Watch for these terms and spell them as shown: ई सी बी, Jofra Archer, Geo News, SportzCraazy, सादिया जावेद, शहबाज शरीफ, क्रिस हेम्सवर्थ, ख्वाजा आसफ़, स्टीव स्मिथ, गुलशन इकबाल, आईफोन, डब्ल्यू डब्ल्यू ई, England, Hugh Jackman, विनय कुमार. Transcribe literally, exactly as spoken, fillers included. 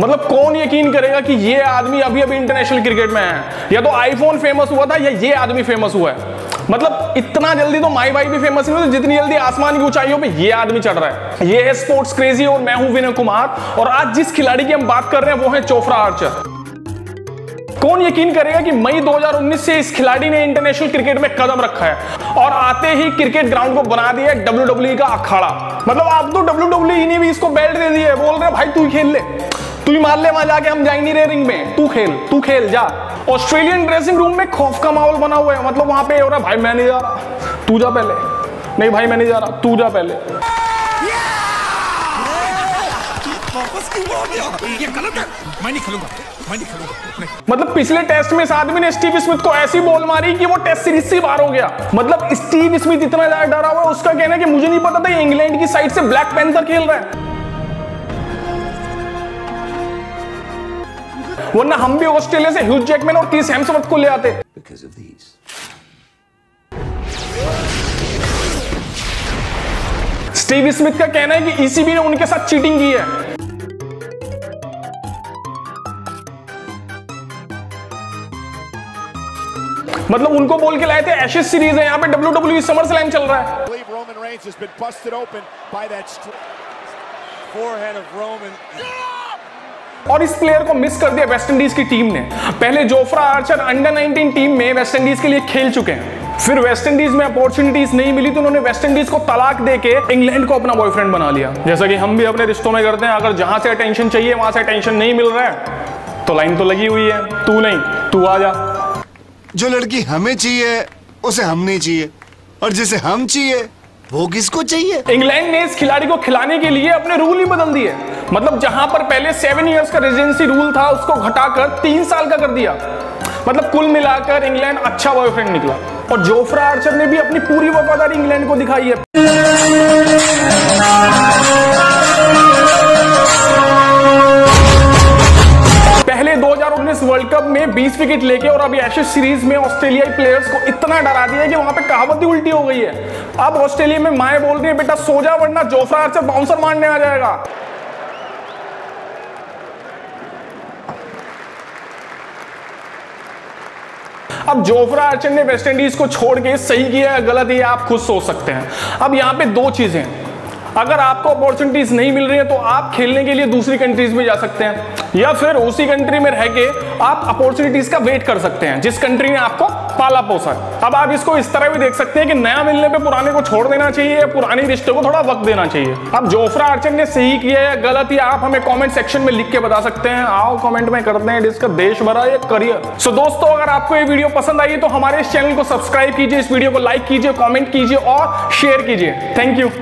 मतलब कौन यकीन करेगा कि ये आदमी अभी अभी इंटरनेशनल क्रिकेट में है। या तो आईफोन फेमस हुआ था या ये आदमी फेमस हुआ है। मतलब इतना जल्दी तो माई भाई भी फेमस नहीं, तो जितनी जल्दी आसमान की ऊंचाइयों पे ये आदमी चढ़ रहा है। ये है स्पोर्ट्स क्रेजी और मैं हूं विनय कुमार, और आज जिस खिलाड़ी की हम बात कर रहे हैं वो है जोफ्रा आर्चर। कौन यकीन करेगा कि मई दो हज़ार उन्नीस से इस खिलाड़ी ने इंटरनेशनल क्रिकेट में कदम रखा है और आते ही क्रिकेट ग्राउंड को बना दिया है डब्ल्यू डब्ल्यू ई का अखाड़ा। मतलब आप तो डब्ल्यू डब्ल्यू ई ने भी इसको बेल्ट दे दी है, बोल रहे भाई तू ही खेल ले, तू ही मार ले, वहां जाके हम जाएंगे रे रिंग में, तू खेल तू खेल जा। ऑस्ट्रेलियन ड्रेसिंग रूम में खौफ का माहौल बना हुआ है। मतलब वहां पे हो रहा भाई मैं नहीं जा रहा, तू जा पहले, नहीं भाई मैं नहीं जा रहा, तू जा पहले। ये गलत है, मैं नहीं खेलूंगा, मैं नहीं खेलूंगा, नहीं। मतलब पिछले टेस्ट में इस आदमी ने स्टीव स्मिथ को ऐसी बॉल मारी कि वो टेस्ट सीरीज से बाहर हो गया। मतलब स्टीव स्मिथ इतना ज्यादा डरा हुआ, उसका कहना है कि मुझे नहीं पता था ये इंग्लैंड की साइड से ब्लैक पैंथर खेल रहा है, वरना हम भी ऑस्ट्रेलिया से ह्यूज जैकमैन और क्रिस हेम्सवर्थ को ले आते। स्टीव स्मिथ का कहना है कि ई सी बी ने उनके साथ चीटिंग की है। मतलब उनको बोल के लाए थे, एशेज सीरीज है यहाँ पे, डब्ल्यू डब्ल्यू ई SummerSlam चल रहा है। और इस प्लेयर को मिस कर दिया वेस्ट इंडीज की टीम ने। पहले Jofra Archer under nineteen team में वेस्ट इंडीज के लिए खेल चुके हैं, फिर वेस्ट इंडीज में अपॉर्चुनिटीज नहीं मिली तो उन्होंने वेस्ट इंडीज को तलाक देके इंग्लैंड को अपना बॉयफ्रेंड बना लिया। जैसा कि हम भी अपने रिश्तों में करते हैं, अगर जहां से अटेंशन चाहिए वहां से अटेंशन नहीं मिल रहा है तो लाइन तो लगी हुई है, तू नहीं तू आ जा। जो लड़की हमें चाहिए उसे हम नहीं चाहिए, और जिसे हम चाहिए वो किसको चाहिए। इंग्लैंड ने इस खिलाड़ी को खिलाने के लिए अपने रूल ही बदल दिए। मतलब जहां पर पहले सेवन इयर्स का रेजिडेंसी रूल था उसको घटाकर तीन साल का कर दिया। मतलब कुल मिलाकर इंग्लैंड अच्छा बॉयफ्रेंड निकला, और जोफ्रा आर्चर ने भी अपनी पूरी वफादारी इंग्लैंड को दिखाई है। पहले दो वर्ल्ड कप में बीस विकेट लेके, और अब एशेज सीरीज में ऑस्ट्रेलियाई प्लेयर्स को इतना डरा दिया है कि वहां पे कहावत ही उल्टी हो गई है। अब ऑस्ट्रेलिया में माए बोल रही है बेटा सो जा वरना जोफ्रा आर्चर बाउंसर मारने आ जाएगा। अब जोफ्रा आर्चर ने वेस्ट इंडीज को छोड़ के सही किया है गलत है आप खुद सोच सकते हैं। अब यहां पे दो चीजें, अगर आपको अपॉर्चुनिटीज नहीं मिल रही है तो आप खेलने के लिए दूसरी कंट्रीज में जा सकते हैं, या फिर उसी कंट्री में रह के आप अपॉर्चुनिटीज का वेट कर सकते हैं जिस कंट्री ने आपको पाला पोसा है। अब आप इसको इस तरह भी देख सकते हैं कि नया मिलने पे पुराने को छोड़ देना चाहिए, पुराने रिश्ते को थोड़ा वक्त देना चाहिए। अब जोफ्रा आर्चर ने सही किया या गलत ही आप हमें कॉमेंट सेक्शन में लिख के बता सकते हैं। आओ कॉमेंट में करते हैं इसका देश भरा या करियर। सो दोस्तों, अगर आपको ये वीडियो पसंद आई तो हमारे इस चैनल को सब्सक्राइब कीजिए, इस वीडियो को लाइक कीजिए, कॉमेंट कीजिए और शेयर कीजिए। Thank you.